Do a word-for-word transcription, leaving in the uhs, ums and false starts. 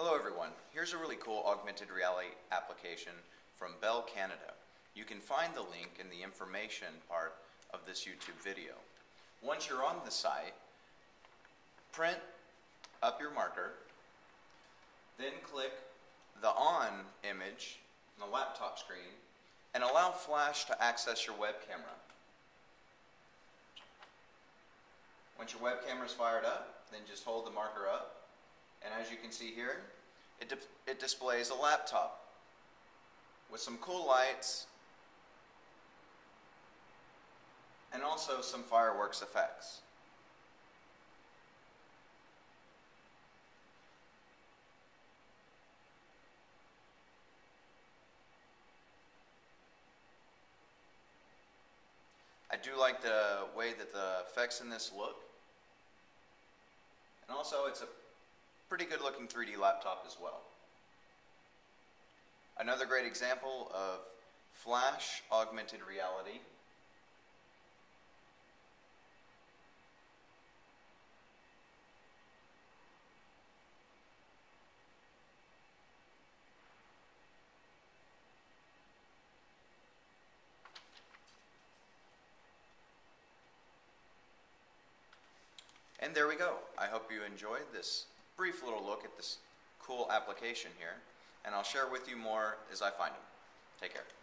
Hello everyone, here's a really cool augmented reality application from Bell Canada. You can find the link in the information part of this YouTube video. Once you're on the site, print up your marker, then click the on image on the laptop screen and allow Flash to access your web camera. Once your web camera is fired up, then just hold the marker up. And as you can see here, it, di it displays a laptop with some cool lights and also some fireworks effects. I do like the way that the effects in this look, and also it's a pretty good looking three D laptop as well. Another great example of Flash augmented reality. And there we go. I hope you enjoyed this brief little look at this cool application here, and I'll share with you more as I find them. Take care.